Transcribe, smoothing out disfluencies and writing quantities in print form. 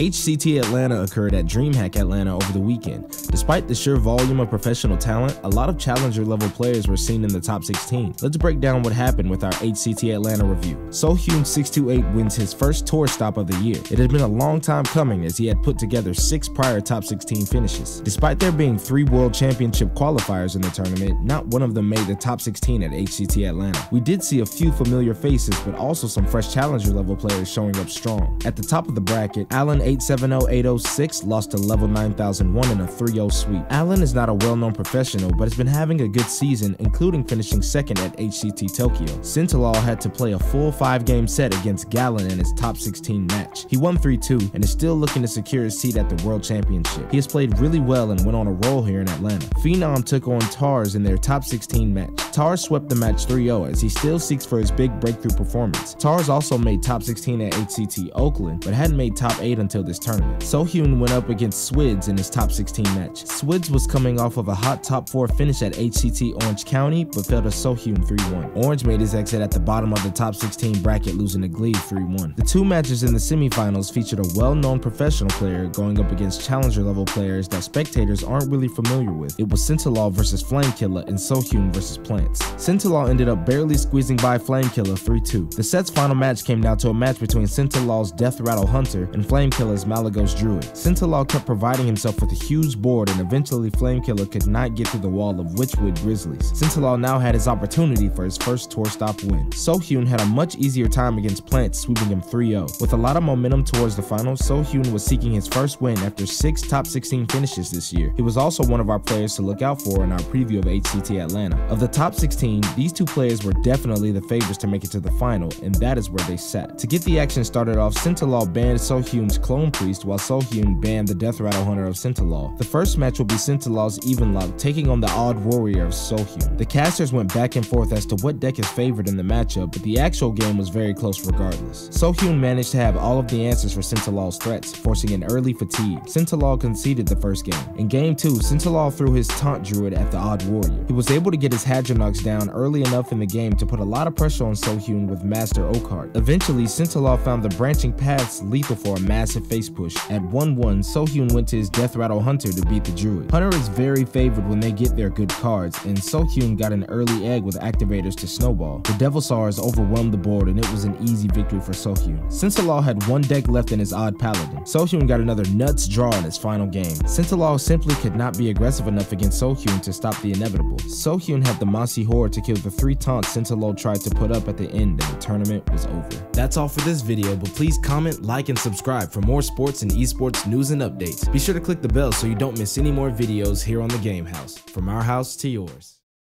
HCT Atlanta occurred at DreamHack Atlanta over the weekend. Despite the sheer volume of professional talent, a lot of challenger-level players were seen in the top 16. Let's break down what happened with our HCT Atlanta review. SoHuN628 wins his first tour stop of the year. It had been a long time coming, as he had put together 6 prior top 16 finishes. Despite there being 3 World Championship qualifiers in the tournament, not one of them made the top 16 at HCT Atlanta. We did see a few familiar faces, but also some fresh challenger-level players showing up strong. At the top of the bracket, Allen 870806 lost to level 9001 in a 3-0 sweep. Allen is not a well-known professional, but has been having a good season, including finishing second at HCT Tokyo. Cintalaw had to play a full 5-game set against Gallon in his top 16 match. He won 3-2 and is still looking to secure his seat at the World Championship. He has played really well and went on a roll here in Atlanta. Phenom took on Tars in their top 16 match. Tars swept the match 3-0 as he still seeks for his big breakthrough performance. Tars also made top 16 at HCT Oakland, but hadn't made top 8 until this tournament. SoHuN went up against Swids in his top 16 match. Swids was coming off of a hot top 4 finish at HCT Orange County, but fell to SoHuN 3-1. Orange made his exit at the bottom of the top 16 bracket, losing to Glee 3-1. The 2 matches in the semifinals featured a well-known professional player going up against challenger-level players that spectators aren't really familiar with. It was Cintalaw versus Flamekiller and SoHuN versus Plants. Cintalaw ended up barely squeezing by Flamekiller 3-2. The set's final match came down to a match between Cintalaw's Deathrattle Hunter and Flamekiller's Malagos Druid. Cintalaw kept providing himself with a huge board, and eventually Flamekiller could not get through the wall of Witchwood Grizzlies. Cintalaw now had his opportunity for his first tour stop win. SoHuN had a much easier time against Plants, sweeping him 3-0. With a lot of momentum towards the finals, SoHuN was seeking his first win after 6 top 16 finishes this year. He was also one of our players to look out for in our preview of HCT Atlanta. Of the top 16, these 2 players were definitely the favorites to make it to the final, and that is where they sat. To get the action started off, Cintalaw banned SoHuN's Clone Priest while SoHuN banned the Deathrattle Hunter of Cintalaw. The first match will be Cintalaw's Evenlock taking on the Odd Warrior of SoHuN. The casters went back and forth as to what deck is favored in the matchup, but the actual game was very close regardless. SoHuN managed to have all of the answers for Cintalaw's threats, forcing an early fatigue. Cintalaw conceded the first game. In game 2, Cintalaw threw his Taunt Druid at the Odd Warrior. He was able to get his Hadronox down early enough in the game to put a lot of pressure on SoHuN with Master Oakheart. Eventually, Cintalaw found the branching paths lethal for a massive face push. At 1-1, SoHuN went to his Deathrattle Hunter to beat the Druid. Hunter is very favored when they get their good cards, and SoHuN got an early egg with activators to snowball. The Devilsaurs overwhelmed the board, and it was an easy victory for SoHuN. Cintalaw had 1 deck left in his Odd Paladin. SoHuN got another nuts draw in his final game. Cintalaw simply could not be aggressive enough against SoHuN to stop the inevitable. SoHuN had the Mossy Horde to kill the 3 taunts Cintalaw tried to put up at the end, and the tournament was over. That's all for this video, but please comment, like, and subscribe for more sports and esports news and updates. Be sure to click the bell so you don't miss any more videos here on the Game House. From our house to yours.